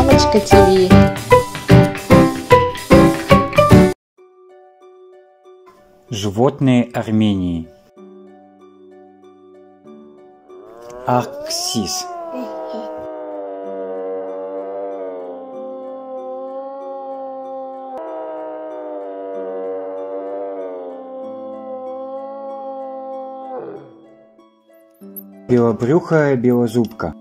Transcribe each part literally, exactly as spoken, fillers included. Мамочка ТВ. Животные Армении. Арксис. Белобрюхая белозубка.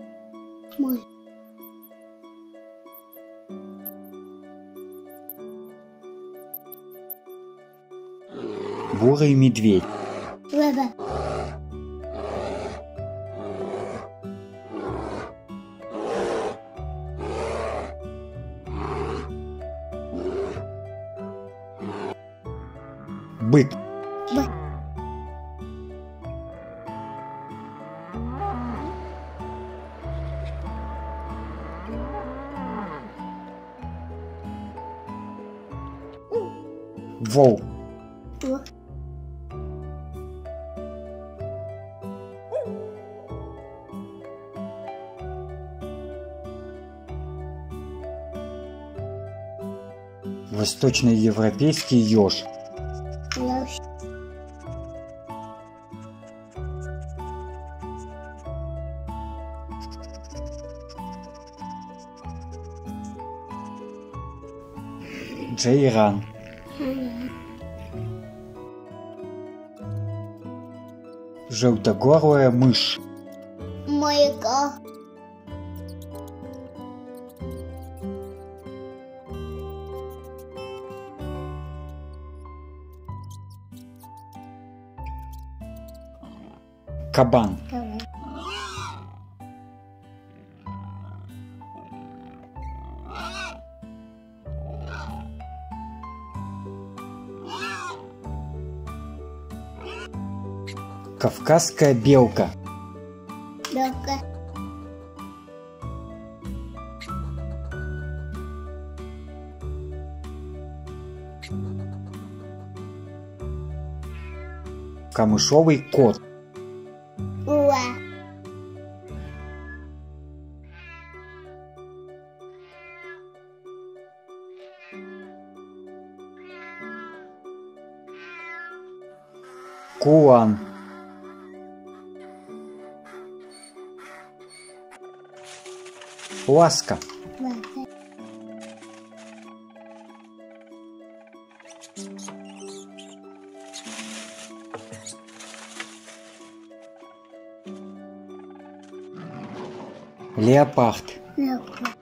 Бурый медведь. Баба. Бык. Ба. Волк. Во. Восточноевропейский еж. Ёж. Джейран. Желтогорлая мышь. Маяка. Кабан. Кабан. Кавказская белка. Белка. Камышовый кот. Уа. Куан. Ласка. Ласка. Леопард. Леопард.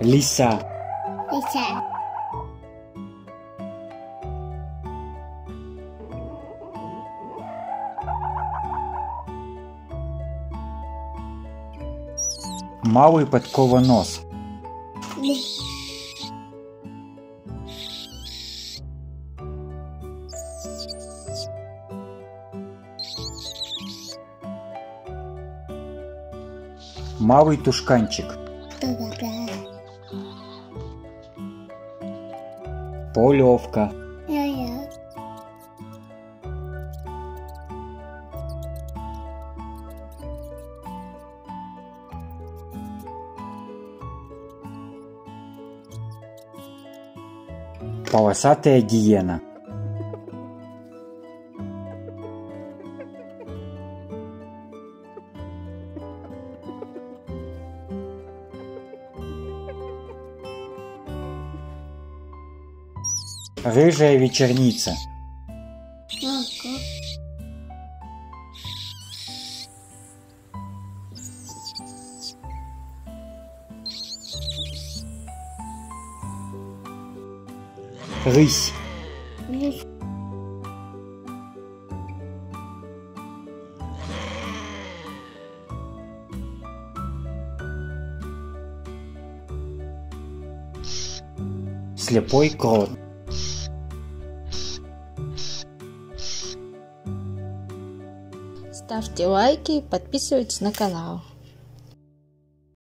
Лиса. Лиса. Малый подковонос. Малый тушканчик. Полевка. Полосатая гиена. Рыжая вечерница. Рысь. Рысь. Слепой крот. Ставьте лайки и подписывайтесь на канал.